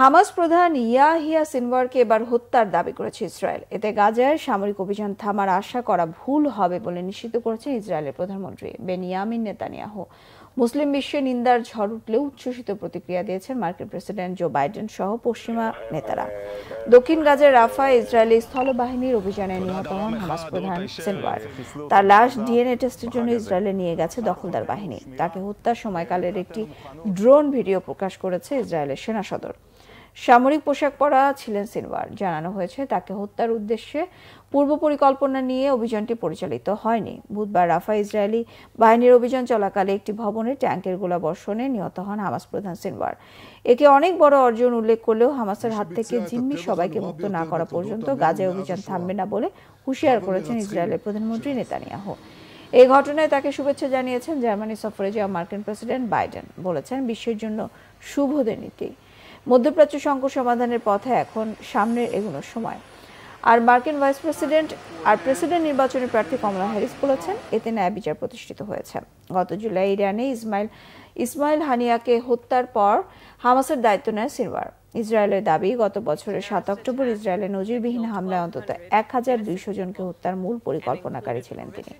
Hamas প্রধান ইয়াহিয়া সিনওয়ারকে এবার হত্যার দাবি করেছে ইসরায়েল। এতে গাজায় সামরিক অভিযান থামার আশা করা ভুল হবে বলে নিশ্চিত করেছে ইসরায়েলের প্রধানমন্ত্রী বেনিয়ামিন নেতানিয়াহু। মুসলিম বিশ্বে নিন্দার ঝড় উঠলেও উচ্ছ্বসিত প্রতিক্রিয়া দিয়েছেন মার্কিন প্রেসিডেন্ট জো বাইডেন সহ পশ্চিমা নেতারা। দক্ষিণ গাজার রাফায় ইসরায়েলি স্থলবাহিনীর অভিযানে নিহত হন হামাস প্রধান সিনওয়ার। তার লাশ ডিএনএ টেস্টের জন্য ইসরায়েলে নিয়ে গেছে দখলদার বাহিনী। তাকে হত্যার সময়কালের একটি ড্রোন ভিডিও প্রকাশ করেছে ইসরায়েলের সেনা সদর। সামরিক পোশাক পরা ছিলেন সিনওয়ার। জানানো হয়েছে তাকে হত্যার উদ্দেশ্যে পূর্ব পরিকল্পনা নিয়ে অভিযানটি পরিচালিত হয়নি। বুধবার রাফা ইসরায়েলি বাহিনীর অভিযান চলাকালে একটি ভবনে ট্যাঙ্কের গোলাবর্ষণে নিহত হন হামাস প্রধান সিনওয়ার। একে অনেক বড় অর্জন উল্লেখ করলেও হামাসের হাত থেকে জিম্মি সবাইকে মুক্ত না করা পর্যন্ত গাজায় অভিযান থামবে না বলে হুঁশিয়ার করেছেন ইসরায়েলের প্রধানমন্ত্রী নেতানিয়াহু। এই ঘটনায় তাকে শুভেচ্ছা জানিয়েছেন জার্মানি সফরে যাওয়া মার্কিন প্রেসিডেন্ট বাইডেন। বলেছেন বিশ্বের জন্য শুভদের নীতি, মধ্যপ্রাচ্য সংকট সমাধানের পথে এখন সামনের এগোনোর সময়। আর মার্কিন ভাইস প্রেসিডেন্ট আর প্রেসিডেন্ট নির্বাচনের প্রার্থী কমলা হ্যারিস বলেছেন এতে ন্যায় বিচার প্রতিষ্ঠিত হয়েছে। গত জুলাই ইরানে ইসমাইল হানিয়াকে হত্যার পর হামাসের দায়িত্ব নেয় সিনওয়ার। ইসরায়েলের দাবি, গত বছরের 7 অক্টোবর ইসরায়েলের নজিরবিহীন হামলায় অন্তত 1200 জনকে হত্যার মূল পরিকল্পনাকারী ছিলেন তিনি।